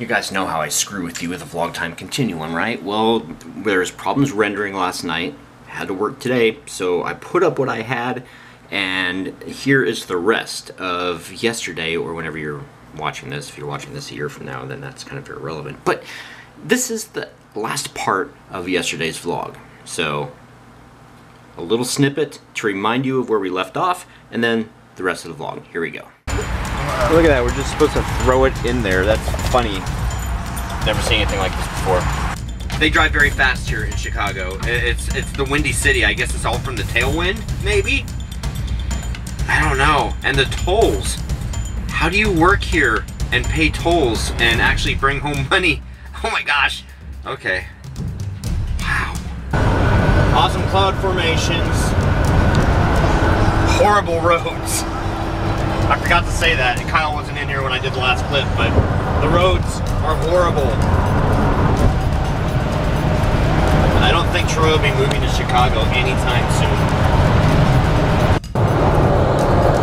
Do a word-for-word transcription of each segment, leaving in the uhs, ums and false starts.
You guys know how I screw with you with the vlog time continuum, right? Well, there was problems rendering last night. I had to work today, so I put up what I had, and here is the rest of yesterday, or whenever you're watching this. If you're watching this a year from now, then that's kind of irrelevant. But this is the last part of yesterday's vlog. So a little snippet to remind you of where we left off, and then the rest of the vlog. Here we go. Look at that, we're just supposed to throw it in there. That's funny. Never seen anything like this before. They drive very fast here in Chicago. It's it's the windy city. I guess it's all from the tailwind, maybe? I don't know. And the tolls. How do you work here and pay tolls and actually bring home money? Oh my gosh. Okay. Wow. Awesome cloud formations. Horrible roads. I forgot to say that, and Kyle wasn't in here when I did the last clip, but the roads are horrible. I don't think Troy will be moving to Chicago anytime soon.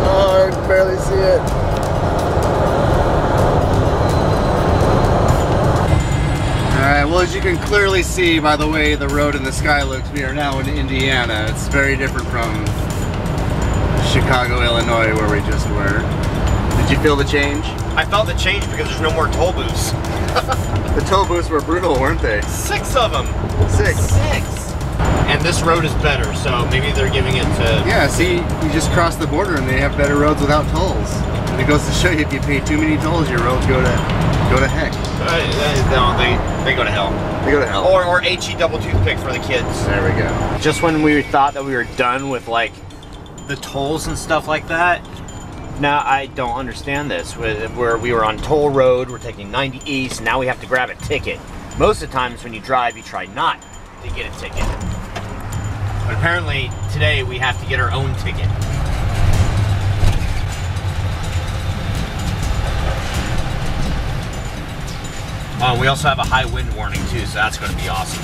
Oh, I can barely see it. Alright, well, as you can clearly see by the way the road in the sky looks, we are now in Indiana. It's very different from Chicago, Illinois, where we just were. Did you feel the change? I felt the change because there's no more toll booths. The toll booths were brutal, weren't they? Six of them. Six. Six. And this road is better, so maybe they're giving it to... Yeah, see, you just cross the border and they have better roads without tolls. And it goes to show you, if you pay too many tolls, your roads go to go to heck. Uh, no, they, they go to hell. They go to hell. Or, or H E double toothpick for the kids. There we go. Just when we thought that we were done with, like, the tolls and stuff like that. Now I don't understand this. Where we were on toll road, we're taking ninety east, now we have to grab a ticket. Most of the times when you drive, you try not to get a ticket. But apparently today we have to get our own ticket. Oh, we also have a high wind warning too, so that's gonna be awesome.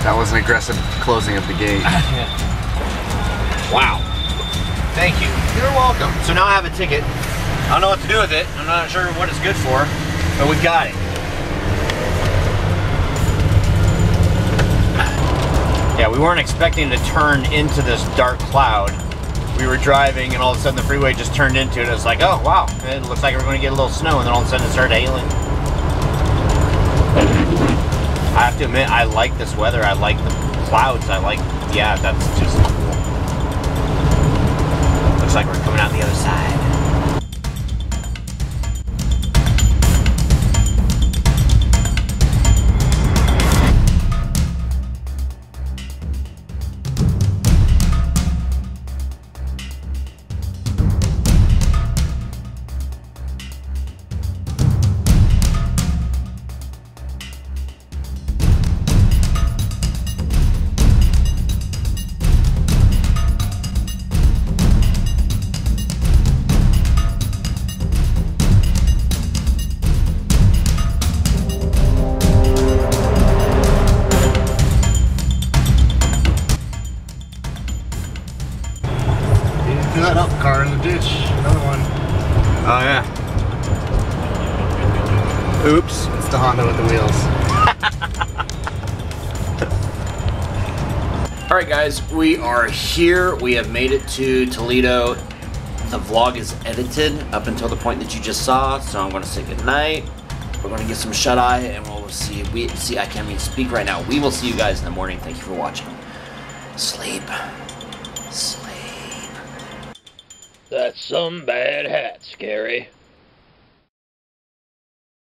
That was an aggressive closing of the gate. Wow. Thank you. You're welcome. So now I have a ticket. I don't know what to do with it. I'm not sure what it's good for, but we got it. Yeah, we weren't expecting to turn into this dark cloud. We were driving and all of a sudden the freeway just turned into it. It was like, oh wow, it looks like we're going to get a little snow, and then all of a sudden it started hailing. I have to admit, I like this weather. I like the clouds. I like, yeah, that's just cool. Looks like we're coming out the other side. Alright guys, we are here. We have made it to Toledo. The vlog is edited up until the point that you just saw, so I'm going to say goodnight. We're going to get some shut-eye, and we'll see. We see, I can't even speak right now. We will see you guys in the morning. Thank you for watching. Sleep. Sleep. That's some bad hat, Scary.